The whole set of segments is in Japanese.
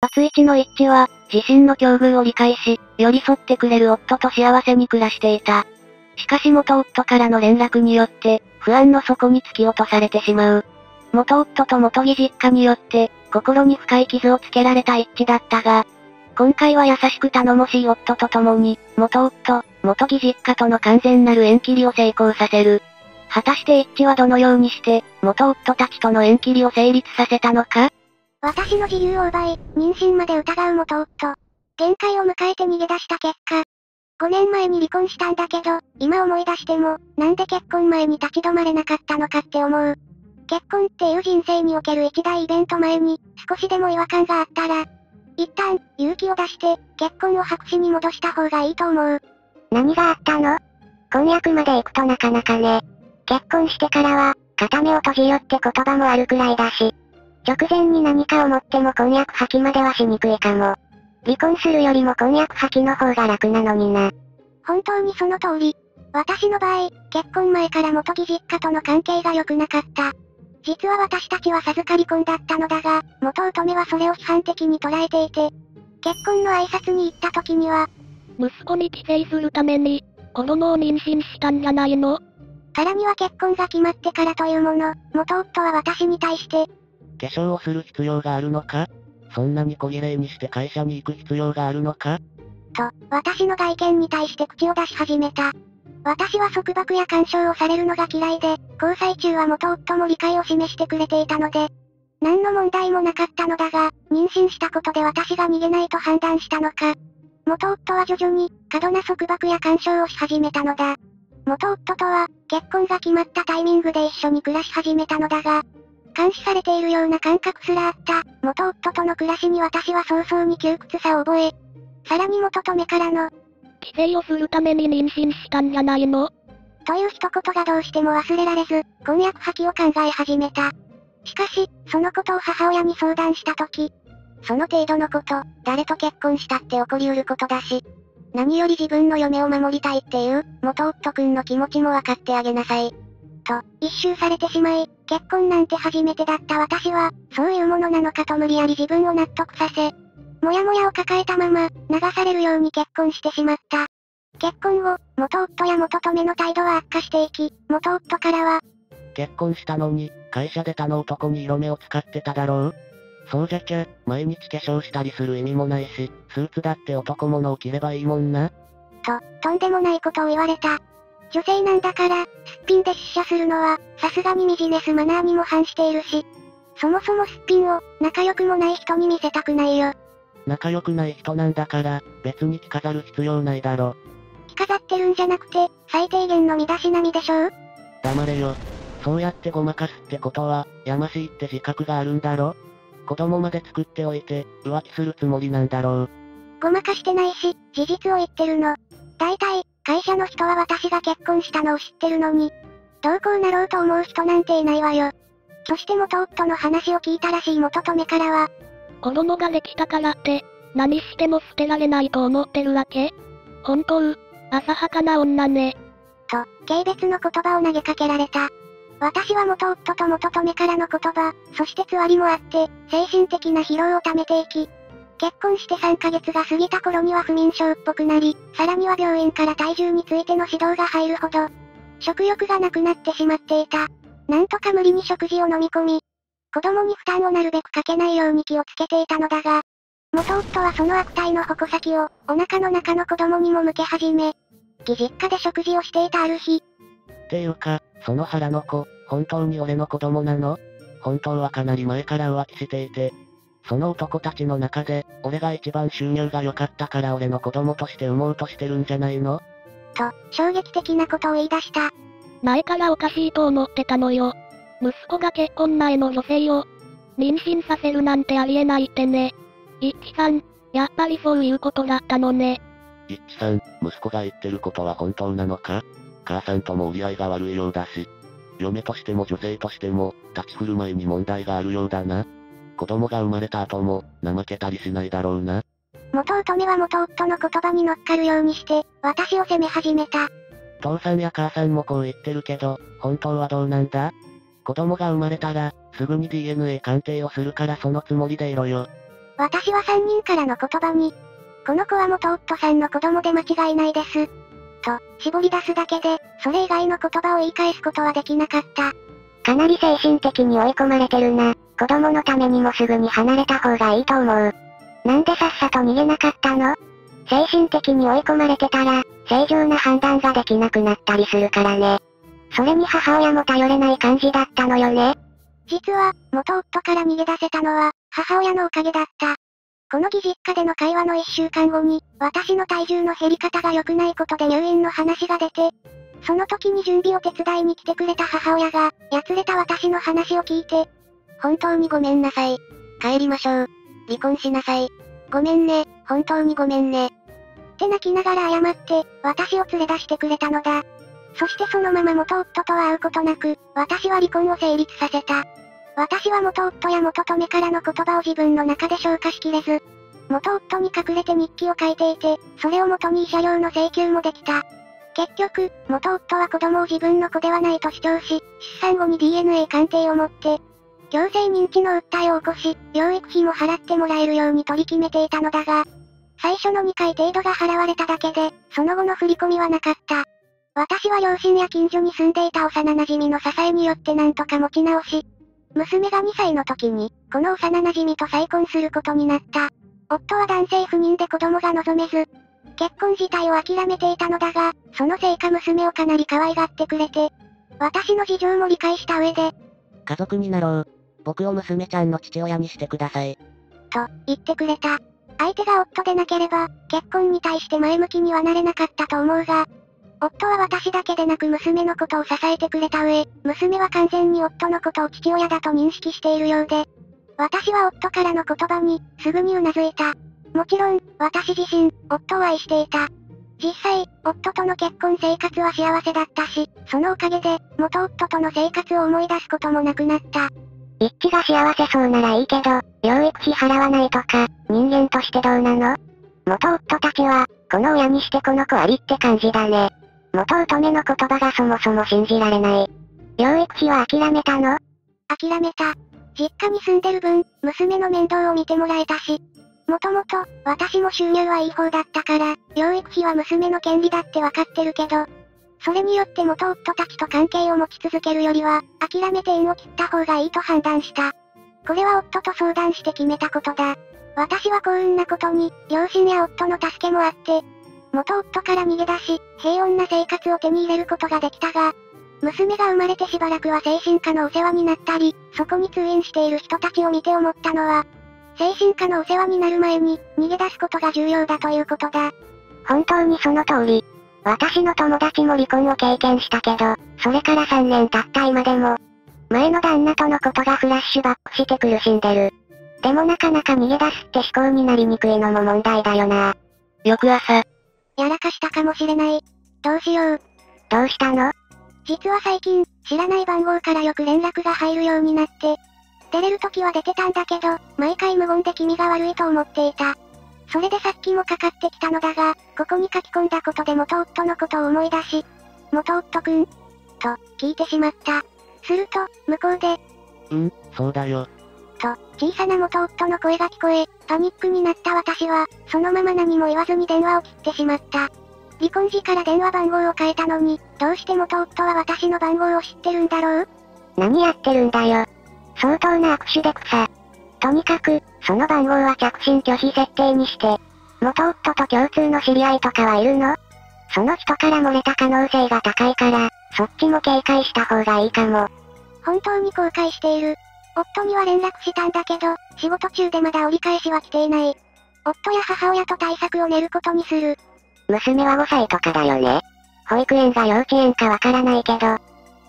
バス1のイッチは、自身の境遇を理解し、寄り添ってくれる夫と幸せに暮らしていた。しかし元夫からの連絡によって、不安の底に突き落とされてしまう。元夫と元義実家によって、心に深い傷をつけられたイッチだったが、今回は優しく頼もしい夫と共に、元夫、元義実家との完全なる縁切りを成功させる。果たしてイッチはどのようにして、元夫たちとの縁切りを成立させたのか？私の自由を奪い、妊娠まで疑う元夫。限界を迎えて逃げ出した結果。5年前に離婚したんだけど、今思い出しても、なんで結婚前に立ち止まれなかったのかって思う。結婚っていう人生における一大イベント前に、少しでも違和感があったら、一旦、勇気を出して、結婚を白紙に戻した方がいいと思う。何があったの？婚約まで行くとなかなかね。結婚してからは、片目を閉じよって言葉もあるくらいだし、直前に何かを持っても婚約破棄まではしにくいかも。離婚するよりも婚約破棄の方が楽なのにな。本当にその通り。私の場合、結婚前から元義実家との関係が良くなかった。実は私たちは授かり婚だったのだが、元乙女はそれを批判的に捉えていて、結婚の挨拶に行った時には、息子に帰省するために、子供を妊娠したんじゃないの？からには結婚が決まってからというもの、元夫は私に対して、化粧をする必要があるのか？そんなに小綺麗にして会社に行く必要があるのか？と、私の外見に対して口を出し始めた。私は束縛や干渉をされるのが嫌いで、交際中は元夫も理解を示してくれていたので、何の問題もなかったのだが、妊娠したことで私が逃げないと判断したのか。元夫は徐々に、過度な束縛や干渉をし始めたのだ。元夫とは、結婚が決まったタイミングで一緒に暮らし始めたのだが、監視されているような感覚すらあった、元夫との暮らしに私は早々に窮屈さを覚え、さらに元乙女からの、帰省をするために妊娠したんじゃないの？という一言がどうしても忘れられず、婚約破棄を考え始めた。しかし、そのことを母親に相談したとき、その程度のこと、誰と結婚したって起こりうることだし、何より自分の嫁を守りたいっていう、元夫くんの気持ちも分かってあげなさい。と、一蹴されてしまい、結婚なんて初めてだった私は、そういうものなのかと無理やり自分を納得させ、もやもやを抱えたまま、流されるように結婚してしまった。結婚後、元夫や元乙女の態度は悪化していき、元夫からは、結婚したのに、会社で他の男に色目を使ってただろう？そうじゃきゃ、毎日化粧したりする意味もないし、スーツだって男物を着ればいいもんな。と、とんでもないことを言われた。女性なんだから、すっぴんで出社するのは、さすがにビジネスマナーにも反しているし、そもそもすっぴんを、仲良くもない人に見せたくないよ。仲良くない人なんだから、別に着飾る必要ないだろ。着飾ってるんじゃなくて、最低限の身だしなみでしょう？黙れよ。そうやってごまかすってことは、やましいって自覚があるんだろ。子供まで作っておいて、浮気するつもりなんだろう。ごまかしてないし、事実を言ってるの。だいたい、会社の人は私が結婚したのを知ってるのに、どうこうなろうと思う人なんていないわよ。そして元夫の話を聞いたらしい元嫁からは、子供ができたからって、何しても捨てられないと思ってるわけ？本当、浅はかな女ね。と、軽蔑の言葉を投げかけられた。私は元夫と元乙女からの言葉、そしてつわりもあって、精神的な疲労を溜めていき、結婚して3ヶ月が過ぎた頃には不眠症っぽくなり、さらには病院から体重についての指導が入るほど、食欲がなくなってしまっていた。なんとか無理に食事を飲み込み、子供に負担をなるべくかけないように気をつけていたのだが、元夫はその悪態の矛先を、お腹の中の子供にも向け始め、義実家で食事をしていたある日。っていうか、その腹の子、本当に俺の子供なの？本当はかなり前から浮気していて、その男たちの中で、俺が一番収入が良かったから俺の子供として産もうとしてるんじゃないの？と、衝撃的なことを言い出した。前からおかしいと思ってたのよ。息子が結婚前の女性を、妊娠させるなんてありえないってね。イッチさん、やっぱりそういうことだったのね。イッチさん、息子が言ってることは本当なのか？母さんとも折り合いが悪いようだし、嫁としても女性としても、立ち振る舞いに問題があるようだな。子供が生まれた後も、怠けたりしないだろうな。元乙女は元夫の言葉に乗っかるようにして、私を責め始めた。父さんや母さんもこう言ってるけど、本当はどうなんだ？子供が生まれたら、すぐにDNA 鑑定をするからそのつもりでいろよ。私は3人からの言葉に、この子は元夫さんの子供で間違いないです。と、絞り出すだけで、それ以外の言葉を言い返すことはできなかった。かなり精神的に追い込まれてるな。子供のためにもすぐに離れた方がいいと思う。なんでさっさと逃げなかったの？精神的に追い込まれてたら、正常な判断ができなくなったりするからね。それに母親も頼れない感じだったのよね。実は、元夫から逃げ出せたのは、母親のおかげだった。この義実家での会話の1週間後に、私の体重の減り方が良くないことで入院の話が出て、その時に準備を手伝いに来てくれた母親が、やつれた私の話を聞いて、本当にごめんなさい。帰りましょう。離婚しなさい。ごめんね、本当にごめんね。って泣きながら謝って、私を連れ出してくれたのだ。そしてそのまま元夫とは会うことなく、私は離婚を成立させた。私は元夫や元嫁からの言葉を自分の中で消化しきれず、元夫に隠れて日記を書いていて、それを元に慰謝料の請求もできた。結局、元夫は子供を自分の子ではないと主張し、出産後に DNA 鑑定を持って、強制認知の訴えを起こし、養育費も払ってもらえるように取り決めていたのだが、最初の2回程度が払われただけで、その後の振り込みはなかった。私は両親や近所に住んでいた幼馴染の支えによってなんとか持ち直し、娘が2歳の時に、この幼馴染と再婚することになった。夫は男性不妊で子供が望めず、結婚自体を諦めていたのだが、そのせいか娘をかなり可愛がってくれて、私の事情も理解した上で、家族になろう。僕を娘ちゃんの父親にしてください。と、言ってくれた。相手が夫でなければ、結婚に対して前向きにはなれなかったと思うが、夫は私だけでなく娘のことを支えてくれた上、娘は完全に夫のことを父親だと認識しているようで、私は夫からの言葉に、すぐにうなずいた。もちろん、私自身、夫を愛していた。実際、夫との結婚生活は幸せだったし、そのおかげで、元夫との生活を思い出すこともなくなった。一致が幸せそうならいいけど、養育費払わないとか、人間としてどうなの？元夫たちは、この親にしてこの子ありって感じだね。元乙女の言葉がそもそも信じられない。養育費は諦めたの？諦めた。実家に住んでる分、娘の面倒を見てもらえたし。もともと、私も収入はいい方だったから、養育費は娘の権利だってわかってるけど、それによって元夫たちと関係を持ち続けるよりは、諦めて縁を切った方がいいと判断した。これは夫と相談して決めたことだ。私は幸運なことに、両親や夫の助けもあって、元夫から逃げ出し、平穏な生活を手に入れることができたが、娘が生まれてしばらくは精神科のお世話になったり、そこに通院している人たちを見て思ったのは、精神科のお世話になる前に、逃げ出すことが重要だということだ。本当にその通り。私の友達も離婚を経験したけど、それから3年経った今でも、前の旦那とのことがフラッシュバックして苦しんでる。でもなかなか逃げ出すって思考になりにくいのも問題だよな。翌朝。やらかしたかもしれない。どうしよう。どうしたの？実は最近、知らない番号からよく連絡が入るようになって、出れる時は出てたんだけど、毎回無言で気味が悪いと思っていた。それでさっきもかかってきたのだが、ここに書き込んだことで元夫のことを思い出し、元夫くん？と、聞いてしまった。すると、向こうで、そうだよ。と、小さな元夫の声が聞こえ、パニックになった私は、そのまま何も言わずに電話を切ってしまった。離婚時から電話番号を変えたのに、どうして元夫は私の番号を知ってるんだろう？何やってるんだよ。相当な悪手で草。とにかく、その番号は着信拒否設定にして、元夫と共通の知り合いとかはいるの？その人から漏れた可能性が高いから、そっちも警戒した方がいいかも。本当に後悔している。夫には連絡したんだけど、仕事中でまだ折り返しは来ていない。夫や母親と対策を練ることにする。娘は5歳とかだよね。保育園が幼稚園かわからないけど、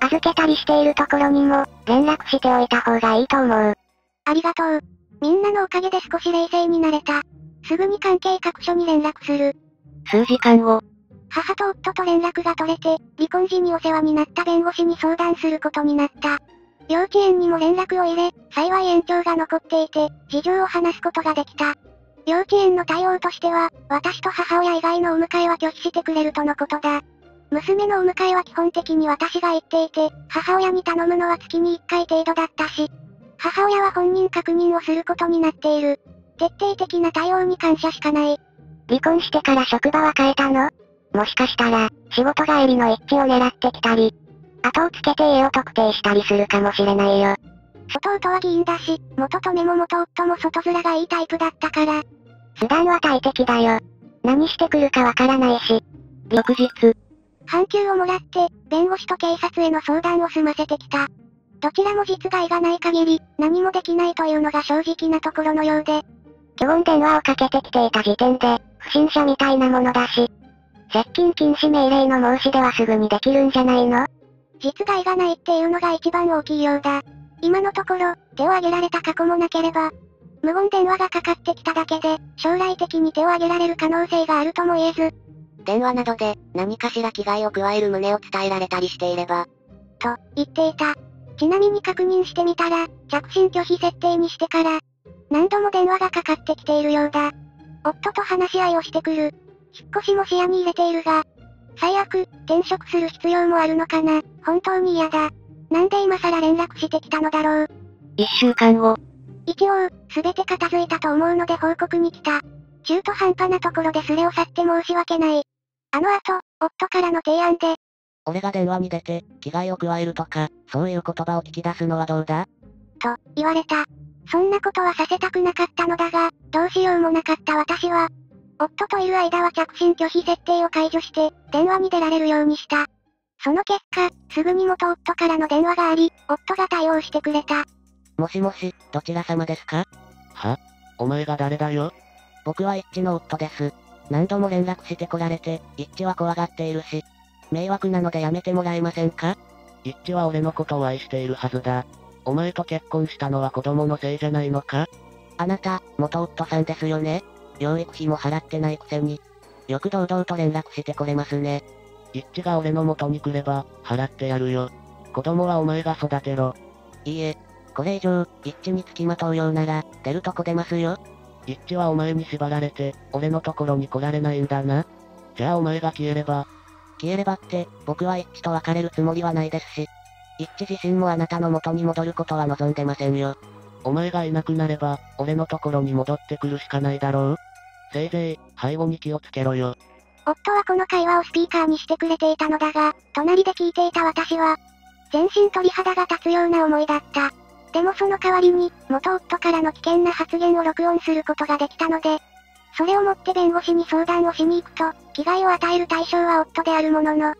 預けたりしているところにも、連絡しておいた方がいいと思う。ありがとう。みんなのおかげで少し冷静になれた。すぐに関係各所に連絡する。数時間後。母と夫と連絡が取れて、離婚時にお世話になった弁護士に相談することになった。幼稚園にも連絡を入れ、幸い延長が残っていて、事情を話すことができた。幼稚園の対応としては、私と母親以外のお迎えは拒否してくれるとのことだ。娘のお迎えは基本的に私が行っていて、母親に頼むのは月に1回程度だったし、母親は本人確認をすることになっている。徹底的な対応に感謝しかない。離婚してから職場は変えたの？もしかしたら、仕事帰りの一致を狙ってきたり、後をつけて家を特定したりするかもしれないよ。外夫は議員だし、元嫁も元夫も外面がいいタイプだったから。手段は大敵だよ。何してくるかわからないし。翌日。半休をもらって、弁護士と警察への相談を済ませてきた。どちらも実害がない限り、何もできないというのが正直なところのようで。虚言電話をかけてきていた時点で、不審者みたいなものだし。接近禁止命令の申し出はすぐにできるんじゃないの？実害がないっていうのが一番大きいようだ。今のところ、手を挙げられた過去もなければ、無言電話がかかってきただけで、将来的に手を挙げられる可能性があるとも言えず。電話などで、何かしら危害を加える旨を伝えられたりしていれば。と、言っていた。ちなみに確認してみたら、着信拒否設定にしてから、何度も電話がかかってきているようだ。夫と話し合いをしてくる。引っ越しも視野に入れているが、最悪、転職する必要もあるのかな、本当に嫌だ。なんで今更連絡してきたのだろう。1週間後。一応、すべて片付いたと思うので報告に来た。中途半端なところでスレを去って申し訳ない。あの後、夫からの提案で、俺が電話に出て、危害を加えるとか、そういう言葉を聞き出すのはどうだ？と、言われた。そんなことはさせたくなかったのだが、どうしようもなかった私は、夫といる間は着信拒否設定を解除して、電話に出られるようにした。その結果、すぐに元夫からの電話があり、夫が対応してくれた。もしもし、どちら様ですか？は？お前が誰だよ？僕は一致の夫です。何度も連絡してこられて、一致は怖がっているし、迷惑なのでやめてもらえませんか？一致は俺のことを愛しているはずだ。お前と結婚したのは子供のせいじゃないのか？あなた、元夫さんですよね？養育費も払ってないくせに。よく堂々と連絡してこれますね。一致が俺の元に来れば、払ってやるよ。子供はお前が育てろ。いいえ、これ以上、一致に付きまとうようなら、出るとこ出ますよ。一致はお前に縛られて、俺のところに来られないんだな。じゃあお前が消えれば。消えればって、僕は一致と別れるつもりはないですし、一致自身もあなたの元に戻ることは望んでませんよ。お前がいなくなれば、俺のところに戻ってくるしかないだろう。せいぜい、背後に気をつけろよ。夫はこの会話をスピーカーにしてくれていたのだが、隣で聞いていた私は、全身鳥肌が立つような思いだった。でもその代わりに、元夫からの危険な発言を録音することができたので、それをもって弁護士に相談をしに行くと、危害を与える対象は夫であるものの、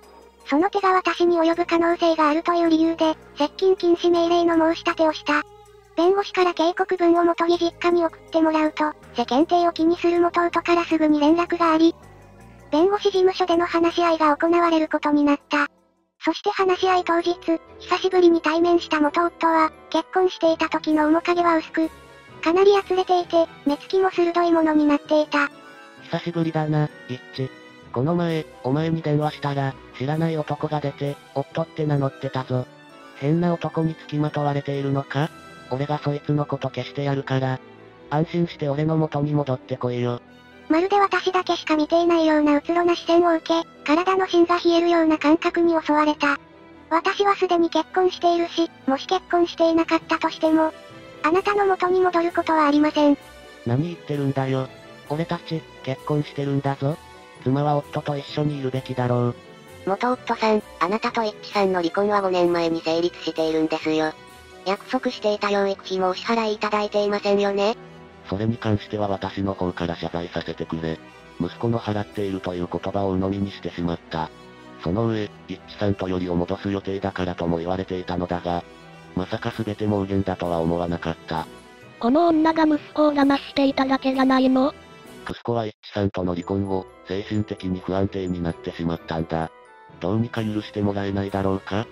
その手が私に及ぶ可能性があるという理由で、接近禁止命令の申し立てをした。弁護士から警告文を元に実家に送ってもらうと、世間体を気にする元夫からすぐに連絡があり、弁護士事務所での話し合いが行われることになった。そして話し合い当日、久しぶりに対面した元夫は、結婚していた時の面影は薄く、かなりやつれていて、目つきも鋭いものになっていた。久しぶりだな、一致。この前、お前に電話したら、知らない男が出て、夫って名乗ってたぞ。変な男に付きまとわれているのか？俺がそいつのこと消してやるから、安心して俺の元に戻ってこいよ。まるで私だけしか見ていないようなうつろな視線を受け、体の芯が冷えるような感覚に襲われた。私はすでに結婚しているし、もし結婚していなかったとしても、あなたの元に戻ることはありません。何言ってるんだよ。俺たち、結婚してるんだぞ。妻は夫と一緒にいるべきだろう。元夫さん、あなたと一致さんの離婚は5年前に成立しているんですよ。約束していた養育費もお支払いいただいていませんよね。それに関しては私の方から謝罪させてくれ。息子の払っているという言葉を鵜呑みにしてしまった。その上、一致さんとよりを戻す予定だからとも言われていたのだが、まさか全て妄言だとは思わなかった。この女が息子を騙していただけじゃないの？息子は一致さんとの離婚後、精神的に不安定になってしまったんだ。どうにか許してもらえないだろうか？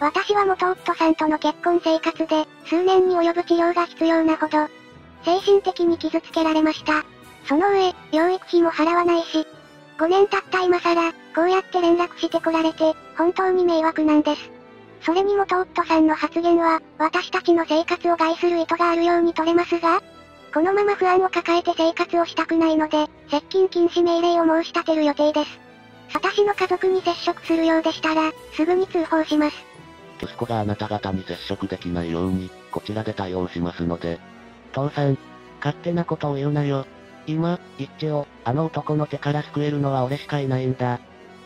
私は元夫さんとの結婚生活で、数年に及ぶ治療が必要なほど、精神的に傷つけられました。その上、養育費も払わないし、5年経った今更、こうやって連絡してこられて、本当に迷惑なんです。それに元夫さんの発言は、私たちの生活を害する意図があるように取れますが、このまま不安を抱えて生活をしたくないので、接近禁止命令を申し立てる予定です。私の家族に接触するようでしたら、すぐに通報します。息子があなた方に接触できないように、こちらで対応しますので。父さん、勝手なことを言うなよ。今、イッチを、あの男の手から救えるのは俺しかいないんだ。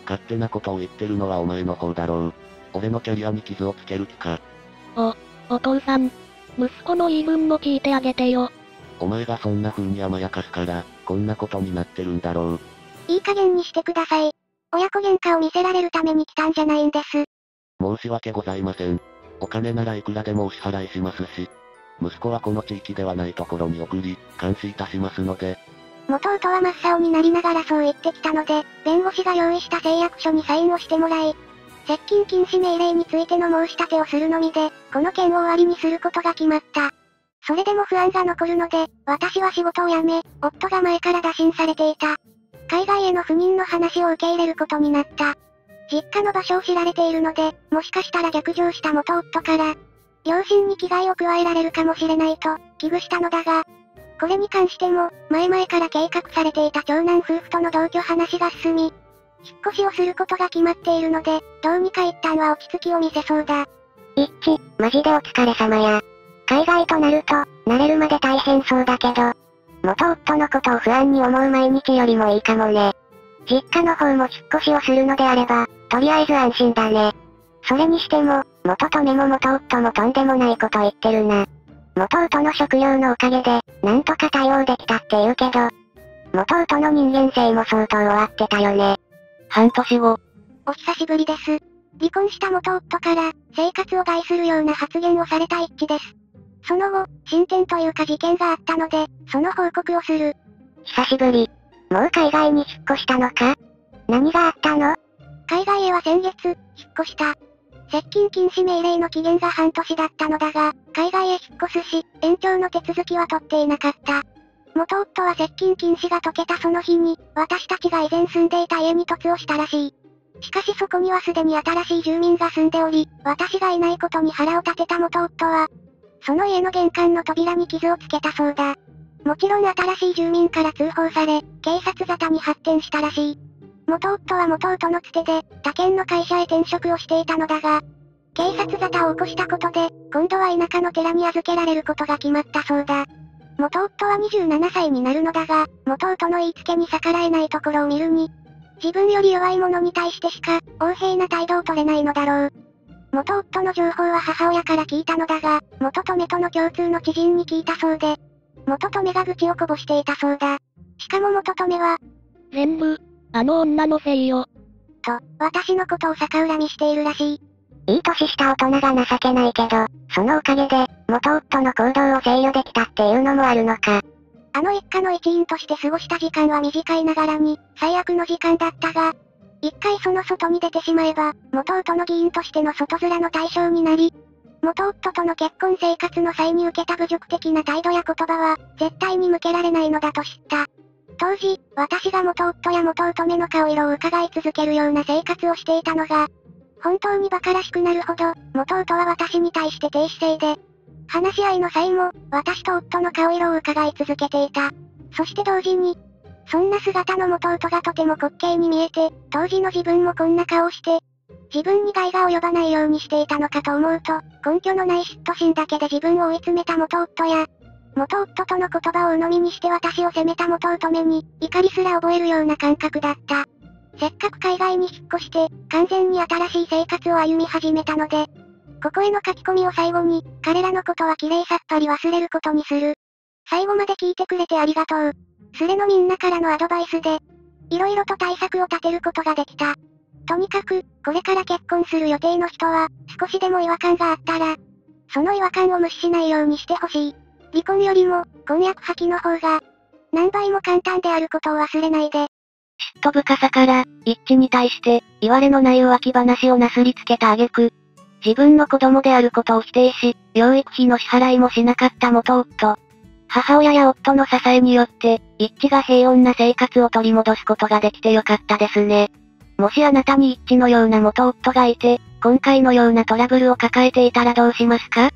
勝手なことを言ってるのはお前の方だろう。俺のキャリアに傷をつける気か。お父さん。息子の言い分も聞いてあげてよ。お前がそんな風に甘やかすから、こんなことになってるんだろう。いい加減にしてください。親子喧嘩を見せられるために来たんじゃないんです。申し訳ございません。お金ならいくらでもお支払いしますし、息子はこの地域ではないところに送り、監視いたしますので。元夫は真っ青になりながらそう言ってきたので、弁護士が用意した誓約書にサインをしてもらい、接近禁止命令についての申し立てをするのみで、この件を終わりにすることが決まった。それでも不安が残るので、私は仕事を辞め、夫が前から打診されていた。海外への赴任の話を受け入れることになった。実家の場所を知られているので、もしかしたら逆上した元夫から、両親に危害を加えられるかもしれないと、危惧したのだが、これに関しても、前々から計画されていた長男夫婦との同居話が進み、引っ越しをすることが決まっているので、どうにか一旦は落ち着きを見せそうだ。イッチ、マジでお疲れ様や。海外となると、慣れるまで大変そうだけど、元夫のことを不安に思う毎日よりもいいかもね。実家の方も引っ越しをするのであれば、とりあえず安心だね。それにしても、元とめも元夫もとんでもないこと言ってるな。元夫の食料のおかげで、なんとか対応できたって言うけど、元夫の人間性も相当終わってたよね。半年後。お久しぶりです。離婚した元夫から、生活を害するような発言をされた一致です。その後、進展というか事件があったので、その報告をする。久しぶり。もう海外に引っ越したのか？何があったの？海外へは先月、引っ越した。接近禁止命令の期限が半年だったのだが、海外へ引っ越すし、延長の手続きは取っていなかった。元夫は接近禁止が解けたその日に、私たちが以前住んでいた家に突をしたらしい。しかしそこにはすでに新しい住民が住んでおり、私がいないことに腹を立てた元夫は、その家の玄関の扉に傷をつけたそうだ。もちろん新しい住民から通報され、警察沙汰に発展したらしい。元夫は元夫のつてで、他県の会社へ転職をしていたのだが、警察沙汰を起こしたことで、今度は田舎の寺に預けられることが決まったそうだ。元夫は27歳になるのだが、元夫の言いつけに逆らえないところを見るに、自分より弱い者に対してしか、横柄な態度を取れないのだろう。元夫の情報は母親から聞いたのだが、元とめとの共通の知人に聞いたそうで、元とめが愚痴をこぼしていたそうだ。しかも元とめは、全部、あの女のせいよ。と、私のことを逆恨みしているらしい。いい年した大人が情けないけど、そのおかげで、元夫の行動を制御できたっていうのもあるのか。あの一家の一員として過ごした時間は短いながらに、最悪の時間だったが、一回その外に出てしまえば、元夫の議員としての外面の対象になり、元夫との結婚生活の際に受けた侮辱的な態度や言葉は、絶対に向けられないのだと知った。当時、私が元夫や元乙女の顔色を伺い続けるような生活をしていたのが、本当に馬鹿らしくなるほど、元夫は私に対して低姿勢で、話し合いの際も、私と夫の顔色を伺い続けていた。そして同時に、そんな姿の元夫がとても滑稽に見えて、当時の自分もこんな顔をして、自分に害が及ばないようにしていたのかと思うと、根拠のない嫉妬心だけで自分を追い詰めた元夫や、元夫との言葉を鵜呑みにして私を責めた元乙女に、怒りすら覚えるような感覚だった。せっかく海外に引っ越して、完全に新しい生活を歩み始めたので、ここへの書き込みを最後に、彼らのことはきれいさっぱり忘れることにする。最後まで聞いてくれてありがとう。スレのみんなからのアドバイスで、いろいろと対策を立てることができた。とにかく、これから結婚する予定の人は、少しでも違和感があったら、その違和感を無視しないようにしてほしい。離婚よりも、婚約破棄の方が、何倍も簡単であることを忘れないで。嫉妬深さから、一致に対して、言われのない浮気話をなすりつけた挙句、自分の子供であることを否定し、養育費の支払いもしなかった元夫。母親や夫の支えによって、一致が平穏な生活を取り戻すことができてよかったですね。もしあなたに一致のような元夫がいて、今回のようなトラブルを抱えていたらどうしますか？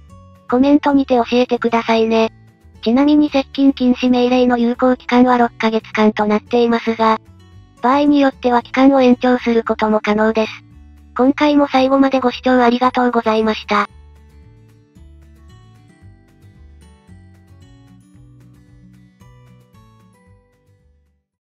コメントにて教えてくださいね。ちなみに接近禁止命令の有効期間は6ヶ月間となっていますが、場合によっては期間を延長することも可能です。今回も最後までご視聴ありがとうございました。